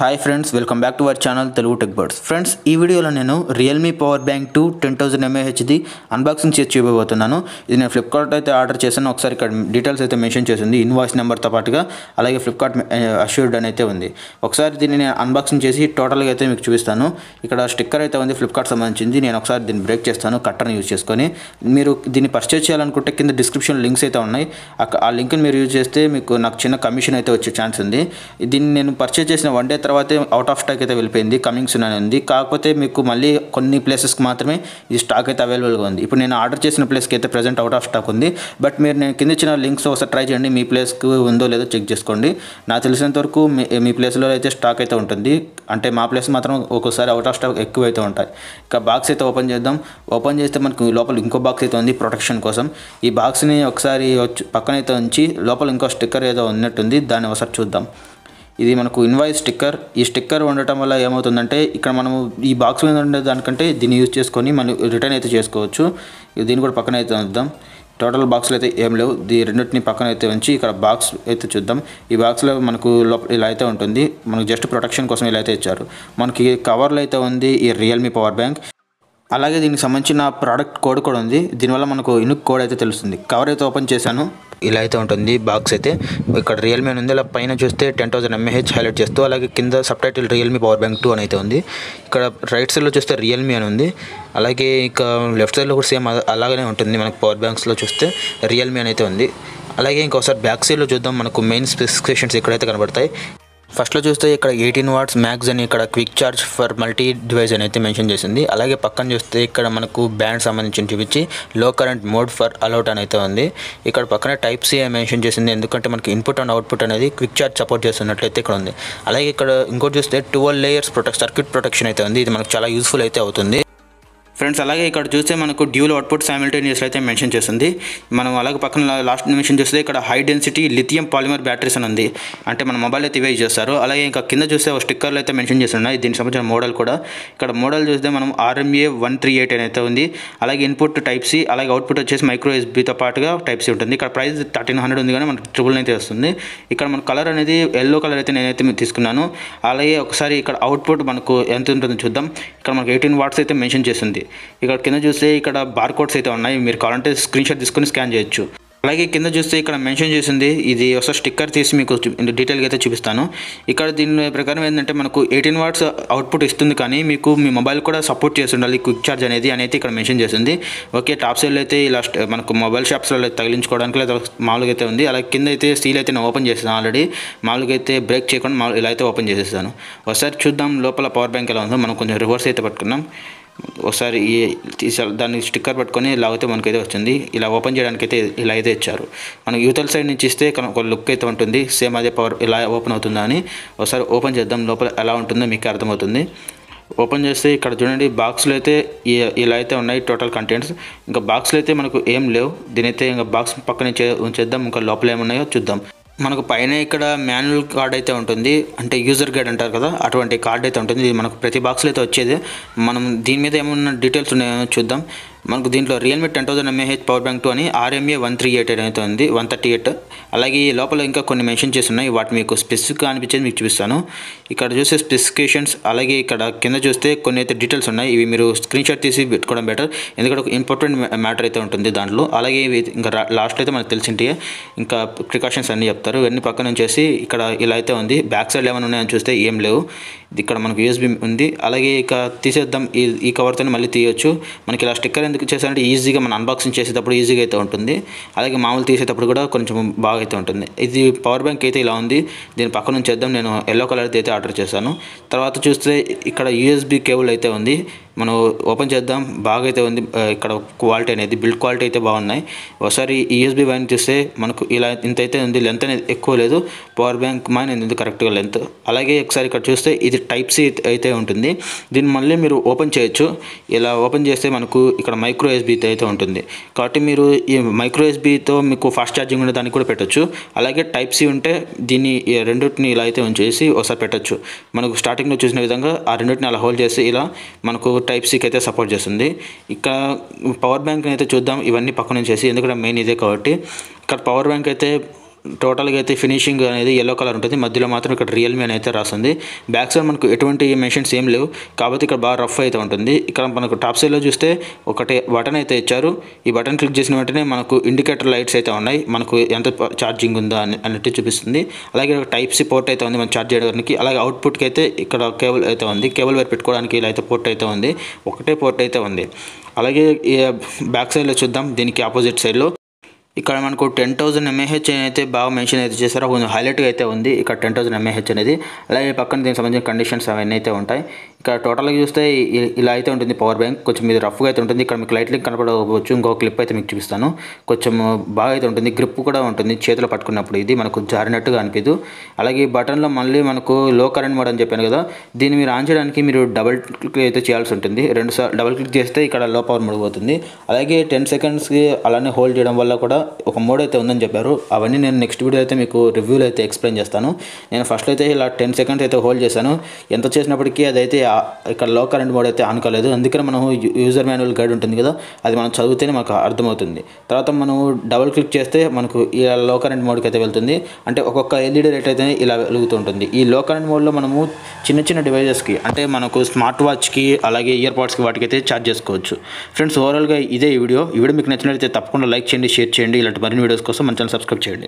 Hi friends, welcome back to our channel Telugu Tech Birds. Friends, ee video lo nenu Realme power bank 2 10000 mAh di unboxing chesi chupiyabothunanu. Idi nenu Flipkart ayithe order chesanu, okasari ikkada details ayithe mention chesundi, invoice number tho paatuga alage Flipkart assured anayithe undi. Okasari dinni nenu unboxing chesi total ga ayithe meeku chupistanu. Ikkada sticker ayithe undi Flipkart sambandhinchindi, nenu okasari dinni break chestanu, cutter ni use cheskoni. Meeru dinni purchase cheyalanunte kinda description links ayithe unnayi, aa link ni meeru use chesthe meeku naaku chinna commission ayithe vache chance undi. Dinni nenu purchase chesina one day out of stock వెళ్ళిపోయింది, coming soon అని ఉంది. కాకపోతే మీకు మళ్ళీ కొన్ని ప్లేసెస్కి మాత్రమే ఈ స్టాక్ అయితే అవైలబుల్గా ఉంది. ఇప్పుడు నేను ఆర్డర్ చేసిన ప్లేస్కి అయితే ప్రజెంట్ అవుట్ ఆఫ్ స్టాక్ ఉంది. బట్ మీరు నేను కింద ఇచ్చిన లింక్స్ ఒకసారి ట్రై చేయండి, మీ ప్లేస్కి ఉందో లేదో చెక్ చేసుకోండి. నాకు తెలిసినంత వరకు మీ ప్లేస్లో అయితే స్టాక్ అయితే ఉంటుంది, అంటే మా ప్లేస్ మాత్రం ఒక్కోసారి అవుట్ ఆఫ్ స్టాక్ ఎక్కువ అయితే ఉంటాయి. ఇంకా బాక్స్ అయితే ఓపెన్ చేద్దాం. ఓపెన్ చేస్తే మనకు లోపల ఇంకో బాక్స్ అయితే ఉంది ప్రొటెక్షన్ కోసం. ఈ బాక్స్ని ఒకసారి పక్కనైతే ఉంచి లోపల ఇంకో స్టిక్కర్ ఏదో ఉన్నట్టుంది, దాన్ని ఒకసారి చూద్దాం. ఇది మనకు ఇన్వాయిస్ స్టిక్కర్. ఈ స్టిక్కర్ ఉండటం వల్ల ఏమవుతుందంటే ఇక్కడ మనము ఈ బాక్స్ మీద ఉండే దానికంటే దీన్ని యూజ్ చేసుకొని మనం రిటర్న్ అయితే చేసుకోవచ్చు. దీన్ని కూడా పక్కన అయితే ఉందాం. టోటల్ బాక్స్లో అయితే ఏం లేవు, దీ రెండింటిని పక్కన అయితే ఉంచి ఇక్కడ బాక్స్ అయితే చూద్దాం. ఈ బాక్స్లో మనకు ఇలా అయితే ఉంటుంది, మనకు జస్ట్ ప్రొటెక్షన్ కోసం ఇలా అయితే ఇచ్చారు. మనకి కవర్లో అయితే ఉంది ఈ రియల్మీ పవర్ బ్యాంక్, అలాగే దీనికి సంబంధించిన ప్రోడక్ట్ కోడ్ కూడా ఉంది. దీనివల్ల మనకు ఇనుక్ కోడ్ అయితే తెలుస్తుంది. కవర్ అయితే ఓపెన్ చేశాను, ఇలా అయితే ఉంటుంది బాక్స్ అయితే. ఇక్కడ రియల్మీ ఉంది, ఇలా పైన చూస్తే 10000 mAh హైలైట్ చేస్తూ, అలాగే కింద sub title Realme power bank 2 అని అయితే ఉంది. ఇక్కడ రైట్ సైడ్లో చూస్తే రియల్మీ అని ఉంది, అలాగే ఇక లెఫ్ట్ సైడ్లో కూడా సేమ్ అలాగనే ఉంటుంది. మనకు పవర్ బ్యాంక్స్లో చూస్తే రియల్మీ అని అయితే ఉంది. అలాగే ఇంకోసారి బ్యాక్ సైడ్లో చూద్దాం, మనకు మెయిన్ స్పెసిఫికేషన్స్ ఎక్కడైతే కనబడతాయి. ఫస్ట్లో చూస్తే ఇక్కడ 18W మ్యాక్స్ అని, ఇక్కడ quick charge for multi device అని అయితే మెన్షన్ చేసింది. అలాగే పక్కన చూస్తే ఇక్కడ మనకు బ్యాండ్ సంబంధించి చూపించి లో కరెంట్ మోడ్ ఫర్ అలౌట్ అని అయితే ఉంది. ఇక్కడ పక్కన టైప్ సి మెన్షన్ చేసింది, ఎందుకంటే మనకి ఇన్పుట్ అండ్ అవుట్పుట్ అనేది క్విక్ ఛార్జ్ సపోర్ట్ చేస్తున్నట్లయితే ఇక్కడ ఉంది. అలాగే ఇక్కడ ఇంకోటి చూస్తే 12 లేయర్స్ సర్క్యూట్ ప్రొటెక్షన్ అయితే ఉంది, ఇది మనకు చాలా యూస్ఫుల్ అయితే అవుతుంది ఫ్రెండ్స్. అలాగే ఇక్కడ చూస్తే మనకు డ్యూల్ అవుట్పుట్ సైమల్టేనియస్ అయితే మెన్షన్ చేస్తుంది. మనం అలాగే పక్కన లాస్ట్ మెన్షన్ చేస్తే ఇక్కడ high density lithium polymer batteries అని ఉంది, అంటే మన మొబైల్ అయితే ఇవే చేస్తారు. అలాగే ఇంకా కింద చూస్తే ఒక స్టిక్కర్లు అయితే మెన్షన్ చేస్తున్నాయి, దీనికి సంబంధించిన మోడల్ కూడా. ఇక్కడ మోడల్ చూస్తే మనం RMA 138 అని అయితే ఉంది. అలాగే ఇన్పుట్ టైప్ సి, అలాగే అవుట్పుట్ వచ్చేసి మైక్రోఎస్బీతో పాటుగా టైప్ సి ఉంటుంది. ఇక్కడ ప్రైస్ 1300 ఉంది, కానీ మనకు 999 అయితే వస్తుంది. ఇక్కడ మన కలర్ అనేది ఎల్లో కలర్ అయితే నేనైతే తీసుకున్నాను. అలాగే ఒకసారి ఇక్కడ అవుట్పుట్ మనకు ఎంత ఉంటుందో చూద్దాం. ఇక్కడ మనకు 18W అయితే మెన్షన్ చేస్తుంది. ఇక్కడ కింద చూస్తే ఇక్కడ బార్ కోడ్స్ అయితే ఉన్నాయి, మీరు కావాలంటే స్క్రీన్ షాట్ తీసుకొని స్కాన్ చేయొచ్చు. అలాగే కింద చూస్తే ఇక్కడ మెన్షన్ చేసింది, ఇది ఒకసారి స్టిక్కర్ తీసి మీకు డీటెయిల్గా అయితే చూపిస్తాను. ఇక్కడ దీని ప్రకారం ఏంటంటే మనకు 18W అవుట్పుట్ ఇస్తుంది, కానీ మీకు మీ మొబైల్ కూడా సపోర్ట్ చేసి ఉండాలి క్విక్ ఛార్జ్ అనేది అని అయితే ఇక్కడ మెన్షన్ చేసింది. ఓకే, టాప్ సైడ్లో అయితే ఇలా మనకు మొబైల్ షాప్స్లో తగిలించుకోవడానికి లేదా మామూలుగా అయితే ఉంది. అలాగే కింద అయితే సీల్ అయితే నేను ఓపెన్ చేస్తాను, ఆల్రెడీ మామూలుగా అయితే బ్రేక్ చేయకుండా ఇలా అయితే ఓపెన్ చేసేస్తాను. ఒకసారి చూద్దాం లోపల పవర్ బ్యాంక్ ఎలా ఉందో. మనం కొంచెం రివర్స్ అయితే పట్టుకున్నాం, ఒకసారి దాన్ని స్టిక్కర్ పట్టుకొని లాగితే మనకైతే వచ్చింది. ఇలా ఓపెన్ చేయడానికి అయితే ఇలా అయితే ఇచ్చారు. మనం యూతల్ సైడ్ నుంచి ఇస్తే ఒక లుక్ అయితే ఉంటుంది, సేమ్ అదే పవర్ ఇలా ఓపెన్ అవుతుందా అని. ఒకసారి ఓపెన్ చేద్దాం, లోపల ఎలా ఉంటుందో మీకు అర్థమవుతుంది. ఓపెన్ చేస్తే ఇక్కడ చూడండి, బాక్స్లో అయితే ఇలా అయితే ఉన్నాయి టోటల్ కంటెంట్స్. ఇంకా బాక్స్లో అయితే మనకు ఏం లేవు, దీనైతే ఇంకా బాక్స్ పక్కనే ఉంచేద్దాం. ఇంకా లోపల ఏమున్నాయో చూద్దాం. మనకు పైన ఇక్కడ మాన్యువల్ కార్డ్ అయితే ఉంటుంది, అంటే యూజర్ గైడ్ అంటారు కదా, అటువంటి కార్డ్ అయితే ఉంటుంది. ఇది మనకు ప్రతి బాక్స్లో అయితే వచ్చేది. మనం దీని మీద ఏమన్నా డీటెయిల్స్ ఉన్నాయో చూద్దాం. మనకు దీంట్లో రియల్మీ 10000 mAh పవర్ బ్యాంక్ 2 అని, RMA 138 అనేది ఉంది, 138. అలాగే ఈ లోపల ఇంకా కొన్ని మెన్షన్ చేస్తున్నాయి, వాటి మీకు స్పెసిఫిక్గా అనిపించేది మీకు చూపిస్తాను. ఇక్కడ చూస్తే స్పెసిఫికేషన్స్, అలాగే ఇక్కడ కింద చూస్తే కొన్ని అయితే డీటెయిల్స్ ఉన్నాయి. ఇవి మీరు స్క్రీన్ షాట్ తీసి పెట్టుకోవడం బెటర్, ఎందుకంటే ఒక ఇంపార్టెంట్ మ్యాటర్ అయితే ఉంటుంది దాంట్లో. అలాగే ఇవి ఇంకా లాస్ట్ అయితే మనకు తెలిసింటే ఇంకా ప్రికాషన్స్ అన్నీ చెప్తారు. ఇవన్నీ పక్కన వచ్చేసి ఇక్కడ ఇలా అయితే ఉంది. బ్యాక్ సైడ్ ఏమైనా ఉన్నాయని చూస్తే ఏం లేవు. ఇక్కడ మనకు USB ఉంది. అలాగే ఇక తీసేద్దాం, ఈ కవర్తో మళ్ళీ తీయొచ్చు. మనకి ఇలా స్టిక్కర్ ఎందుకు చేసామంటే ఈజీగా మనం అన్బాక్సింగ్ చేసేటప్పుడు ఈజీగా అయితే ఉంటుంది, అలాగే మామూలు తీసేటప్పుడు కూడా కొంచెం బాగా అయితే ఉంటుంది. ఇది పవర్ బ్యాంక్ అయితే ఇలా ఉంది, దీని పక్కన నుంచి చేద్దాం. నేను ఎల్లో కలర్ అయితే ఆర్డర్ చేశాను. తర్వాత చూస్తే ఇక్కడ USB కేబుల్ అయితే ఉంది, మనం ఓపెన్ చేద్దాం. బాగా అయితే ఉంది, ఇక్కడ క్వాలిటీ అనేది బిల్డ్ క్వాలిటీ అయితే బాగున్నాయి. ఒకసారి USB వైన్ చూస్తే మనకు ఇలా ఇంత అయితే ఉంది, లెంత్ అనేది ఎక్కువ లేదు, పవర్ బ్యాంక్ మైన్ ఉంది కరెక్ట్గా లెంత్. అలాగే ఒకసారి ఇక్కడ చూస్తే ఇది టైప్ సి అయితే ఉంటుంది, దీన్ని మళ్ళీ మీరు ఓపెన్ చేయొచ్చు. ఇలా ఓపెన్ చేస్తే మనకు ఇక్కడ మైక్రోఎస్బీతో అయితే ఉంటుంది, కాబట్టి మీరు ఈ మైక్రోఎస్బీతో మీకు ఫాస్ట్ ఛార్జింగ్ ఉండే దానికి కూడా పెట్టచ్చు. అలాగే టైప్ సి ఉంటే దీన్ని రెండింటిని ఇలా అయితే ఉంచేసి ఒకసారి పెట్టచ్చు. మనకు స్టార్టింగ్లో చూసిన విధంగా ఆ రెండింటిని అలా హోల్డ్ చేసి ఇలా మనకు టైప్ సికి అయితే సపోర్ట్ చేస్తుంది. ఇక్కడ పవర్ బ్యాంక్ని అయితే చూద్దాం, ఇవన్నీ పక్కన చేసి, ఎందుకంటే మెయిన్ ఇదే కాబట్టి. ఇక్కడ పవర్ బ్యాంక్ అయితే Total finishing yellow color untadi madhyalo matram ikkada Realme ani aithe raasundi back side manaku etvanti mentions em levu kabatti ikkada ba rough aithe untundi ikkada manaku top side lo chuste okate button aithe icharu ee button click chesina ventane manaku indicator lights aithe unnai manaku enta charging unda anante chupistundi alage type c port aithe undi man charge cheyadaniki alage output ki aithe ikkada cable aithe undi cable wire pettukodaniki ila aithe port aithe undi okate port aithe undi alage back side lo chuddam deeniki opposite side lo ఇక్కడ మనకు 10,000 mAh అయితే బాగా mention అయితే చేశారు కొంచెం highlight అయితే ఉంది ఇక్కడ 10,000 mAh అనేది అలాగే పక్కన దీనికి సంబంధించిన కండిషన్స్ అవన్నీ అయితే ఉంటాయి ఇక్కడ టోటల్ గా చూస్తే ఇలా అయితే ఉంటుంది పవర్ బ్యాంక్ కొంచెం ఇది రఫ్ గా అయితే ఉంటుంది ఇక్కడ మీకు లైట్ లింక్ కనబడవచ్చు ఇంకో క్లిప్ అయితే మీకు చూపిస్తాను కొంచెం బాగా అయితే ఉంటుంది గ్రిప్ కూడా ఉంటుంది చేతిలో పట్టుకున్నప్పుడు ఇది మనకు జారినట్టుగా అనిపిదు అలాగే ఈ బటన్ లో మళ్ళీ మనకు లో కరెంట్ మోడ్ అని చెప్పాను కదా దీన్ని మీరు ఆన్ చేయడానికి మీరు డబుల్ క్లిక్ అయితే చేయాల్సి ఉంటుంది రెండు సార్లు డబుల్ క్లిక్ చేస్తే ఇక్కడ లో పవర్ మోడ్ అవుతుంది అలాగే 10 సెకండ్స్ కి అలానే హోల్డ్ చేయడం వల్ల కూడా ఒక మోడ్ అయితే ఉందని చెప్పారు అవన్నీ నేను నెక్స్ట్ వీడియో అయితే మీకు రివ్యూలో అయితే ఎక్స్ప్లెయిన్ చేస్తాను నేను ఫస్ట్ అయితే ఇలా 10 సెకండ్స్ అయితే హోల్డ్ చేశాను ఎంత చేసినప్పటికీ అదైతే ఇక్కడ లో కరెంట్ మోడ్ అయితే ఆన్ కాలేదు అందుకని మనం యూజర్ మాన్యువల్ గైడ్ ఉంటుంది కదా అది మనం చదివితేనే మనకు అర్థమవుతుంది తర్వాత మనం డబుల్ క్లిక్ చేస్తే మనకు ఇలా లో కరెంట్ మోడ్కి అయితే వెళ్తుంది అంటే ఒక్కొక్క ఎల్ఈడి లైట్ అయితే ఇలా వెలుగుతూ ఉంటుంది ఈ లో కరెంట్ మోడ్లో మనము చిన్న చిన్న డివైజెస్కి అంటే మనకు స్మార్ట్ వాచ్కి అలాగే ఇయర్ పాడ్స్కి వాటికైతే ఛార్జ్ చేసుకోవచ్చు ఫ్రెండ్స్ ఓవరాల్గా ఇదే ఈ వీడియో మీకు నచ్చినట్లయితే తప్పకుండా లైక్ చేయండి షేర్ చేయండి ఇలాంటి మరిన్ని వీడియోస్ కోసం మన ఛానల్ సబ్స్క్రైబ్ చేయండి.